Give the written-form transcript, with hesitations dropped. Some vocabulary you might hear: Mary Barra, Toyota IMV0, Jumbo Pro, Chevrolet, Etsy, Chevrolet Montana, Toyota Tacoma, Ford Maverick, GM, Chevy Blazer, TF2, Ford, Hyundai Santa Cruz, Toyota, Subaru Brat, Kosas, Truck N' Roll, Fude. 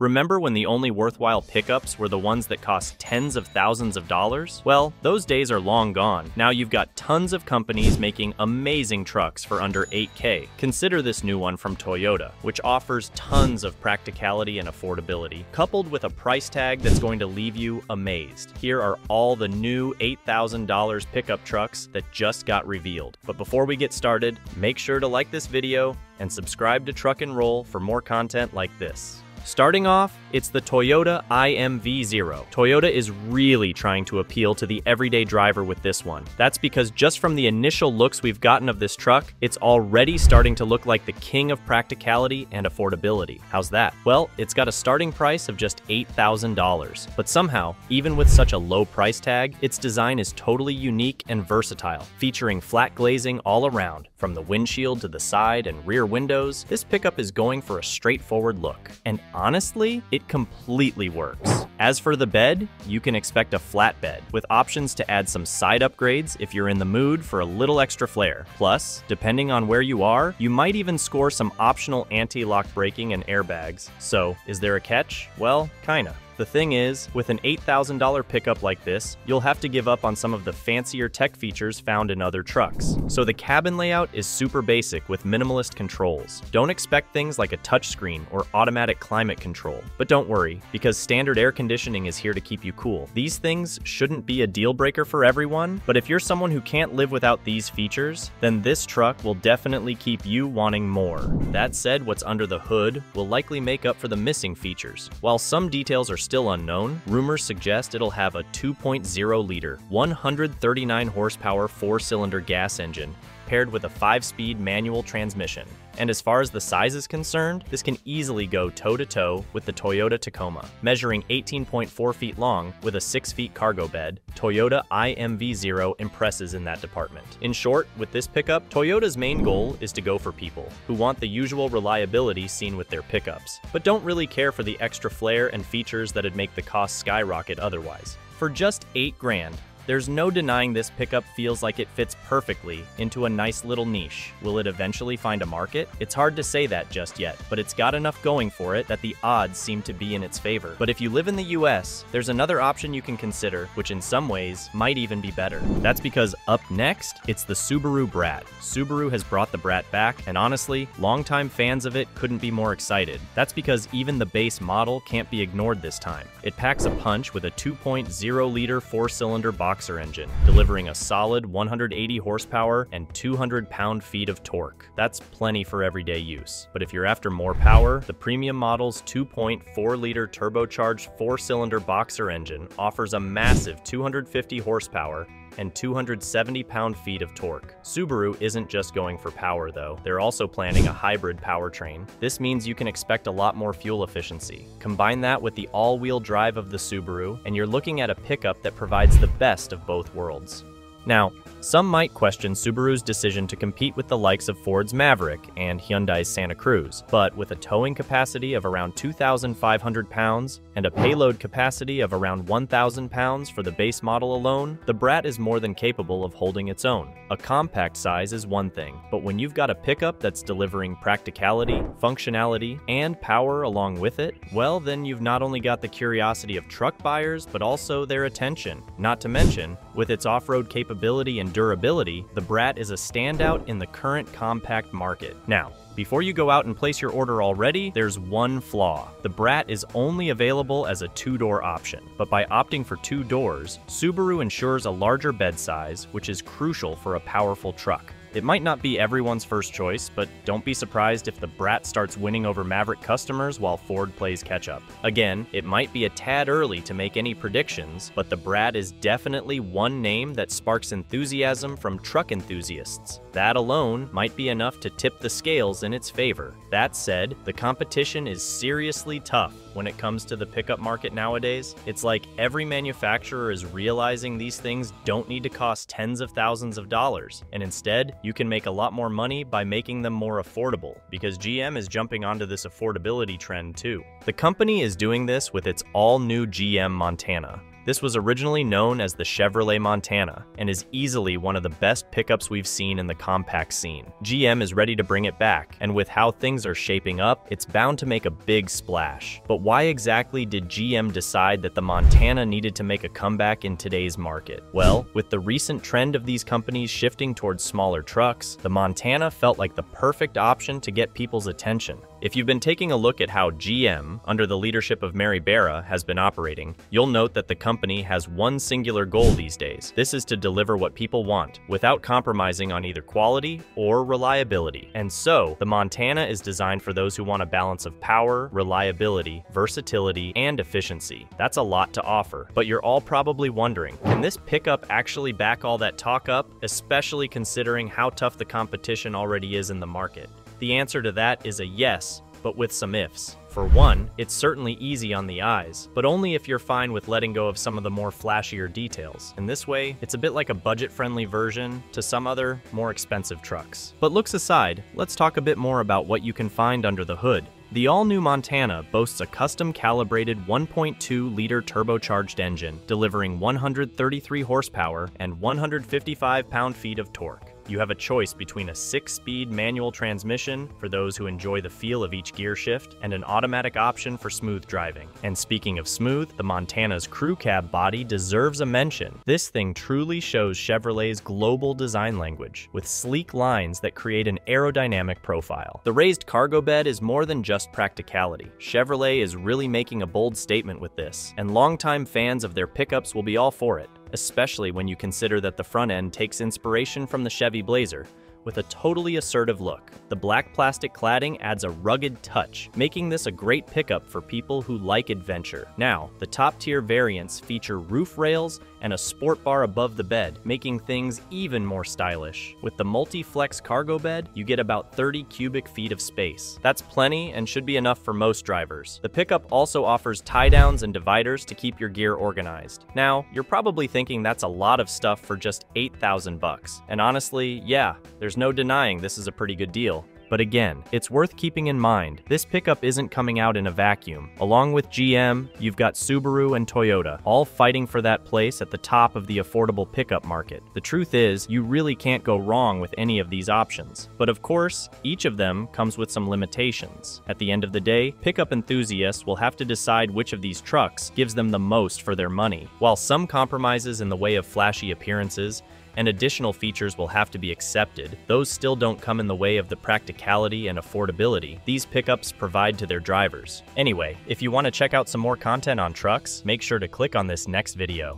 Remember when the only worthwhile pickups were the ones that cost tens of thousands of dollars? Well, those days are long gone. Now you've got tons of companies making amazing trucks for under $8K. Consider this new one from Toyota, which offers tons of practicality and affordability, coupled with a price tag that's going to leave you amazed. Here are all the new $8,000 pickup trucks that just got revealed. But before we get started, make sure to like this video and subscribe to Truck N' Roll for more content like this. Starting off, it's the Toyota IMV0. Toyota is really trying to appeal to the everyday driver with this one. That's because just from the initial looks we've gotten of this truck, it's already starting to look like the king of practicality and affordability. How's that? Well, it's got a starting price of just $8,000. But somehow, even with such a low price tag, its design is totally unique and versatile, featuring flat glazing all around, from the windshield to the side and rear windows. This pickup is going for a straightforward look. And honestly, it completely works. As for the bed, you can expect a flat bed, with options to add some side upgrades if you're in the mood for a little extra flair. Plus, depending on where you are, you might even score some optional anti-lock braking and airbags. So, is there a catch? Well, kinda. The thing is, with an $8,000 pickup like this, you'll have to give up on some of the fancier tech features found in other trucks. So the cabin layout is super basic with minimalist controls. Don't expect things like a touchscreen or automatic climate control. But don't worry, because standard air conditioning is here to keep you cool. These things shouldn't be a deal breaker for everyone, but if you're someone who can't live without these features, then this truck will definitely keep you wanting more. That said, what's under the hood will likely make up for the missing features. While some details are still unknown, rumors suggest it'll have a 2.0-liter, 139-horsepower four-cylinder gas engine, paired with a 5-speed manual transmission. And as far as the size is concerned, this can easily go toe-to-toe with the Toyota Tacoma. Measuring 18.4 feet long with a 6-foot cargo bed, Toyota IMV0 impresses in that department. In short, with this pickup, Toyota's main goal is to go for people who want the usual reliability seen with their pickups, but don't really care for the extra flair and features that'd make the cost skyrocket otherwise. For just $8,000, there's no denying this pickup feels like it fits perfectly into a nice little niche. Will it eventually find a market? It's hard to say that just yet, but it's got enough going for it that the odds seem to be in its favor. But if you live in the US, there's another option you can consider, which in some ways might even be better. That's because up next, it's the Subaru Brat. Subaru has brought the Brat back, and honestly, longtime fans of it couldn't be more excited. That's because even the base model can't be ignored this time. It packs a punch with a 2.0-liter four-cylinder box engine, delivering a solid 180 horsepower and 200 pound-feet of torque. That's plenty for everyday use. But if you're after more power, the premium model's 2.4-liter turbocharged four-cylinder boxer engine offers a massive 250 horsepower and 270 pound-feet of torque. Subaru isn't just going for power, though. They're also planning a hybrid powertrain. This means you can expect a lot more fuel efficiency. Combine that with the all-wheel drive of the Subaru, and you're looking at a pickup that provides the best of both worlds. Now, some might question Subaru's decision to compete with the likes of Ford's Maverick and Hyundai's Santa Cruz, but with a towing capacity of around 2,500 pounds and a payload capacity of around 1,000 pounds for the base model alone, the Brat is more than capable of holding its own. A compact size is one thing, but when you've got a pickup that's delivering practicality, functionality, and power along with it, well, then you've not only got the curiosity of truck buyers, but also their attention. Not to mention, with its off-road capability and durability, the Brat is a standout in the current compact market. Now, before you go out and place your order already, there's one flaw. The Brat is only available as a two-door option, but by opting for two doors, Subaru ensures a larger bed size, which is crucial for a powerful truck. It might not be everyone's first choice, but don't be surprised if the Brat starts winning over Maverick customers while Ford plays catch-up. Again, it might be a tad early to make any predictions, but the Brat is definitely one name that sparks enthusiasm from truck enthusiasts. That alone might be enough to tip the scales in its favor. That said, the competition is seriously tough when it comes to the pickup market nowadays. It's like every manufacturer is realizing these things don't need to cost tens of thousands of dollars, and instead, you can make a lot more money by making them more affordable, because GM is jumping onto this affordability trend too. The company is doing this with its all-new GM Montana. This was originally known as the Chevrolet Montana and is easily one of the best pickups we've seen in the compact scene. GM is ready to bring it back, and with how things are shaping up, it's bound to make a big splash. But why exactly did GM decide that the Montana needed to make a comeback in today's market? Well, with the recent trend of these companies shifting towards smaller trucks, the Montana felt like the perfect option to get people's attention. If you've been taking a look at how GM, under the leadership of Mary Barra, has been operating, you'll note that the company has one singular goal these days. This is to deliver what people want, without compromising on either quality or reliability. And so, the Montana is designed for those who want a balance of power, reliability, versatility, and efficiency. That's a lot to offer. But you're all probably wondering, can this pickup actually back all that talk up, especially considering how tough the competition already is in the market? The answer to that is a yes, but with some ifs. For one, it's certainly easy on the eyes, but only if you're fine with letting go of some of the more flashier details. In this way, it's a bit like a budget-friendly version to some other, more expensive trucks. But looks aside, let's talk a bit more about what you can find under the hood. The all-new Montana boasts a custom-calibrated 1.2-liter turbocharged engine, delivering 133 horsepower and 155 pound-feet of torque. You have a choice between a 6-speed manual transmission for those who enjoy the feel of each gear shift and an automatic option for smooth driving. And speaking of smooth, the Montana's crew cab body deserves a mention. This thing truly shows Chevrolet's global design language, with sleek lines that create an aerodynamic profile. The raised cargo bed is more than just practicality. Chevrolet is really making a bold statement with this, and longtime fans of their pickups will be all for it, especially when you consider that the front end takes inspiration from the Chevy Blazer, with a totally assertive look. The black plastic cladding adds a rugged touch, making this a great pickup for people who like adventure. Now, the top-tier variants feature roof rails and a sport bar above the bed, making things even more stylish. With the multi-flex cargo bed, you get about 30 cubic feet of space. That's plenty and should be enough for most drivers. The pickup also offers tie-downs and dividers to keep your gear organized. Now, you're probably thinking that's a lot of stuff for just $8,000 bucks. And honestly, yeah, there's no denying this is a pretty good deal. But again, it's worth keeping in mind, this pickup isn't coming out in a vacuum. Along with GM, you've got Subaru and Toyota, all fighting for that place at the top of the affordable pickup market. The truth is, you really can't go wrong with any of these options. But of course, each of them comes with some limitations. At the end of the day, pickup enthusiasts will have to decide which of these trucks gives them the most for their money. While some compromises in the way of flashy appearances and additional features will have to be accepted, those still don't come in the way of the practicality and affordability these pickups provide to their drivers. Anyway, if you want to check out some more content on trucks, make sure to click on this next video.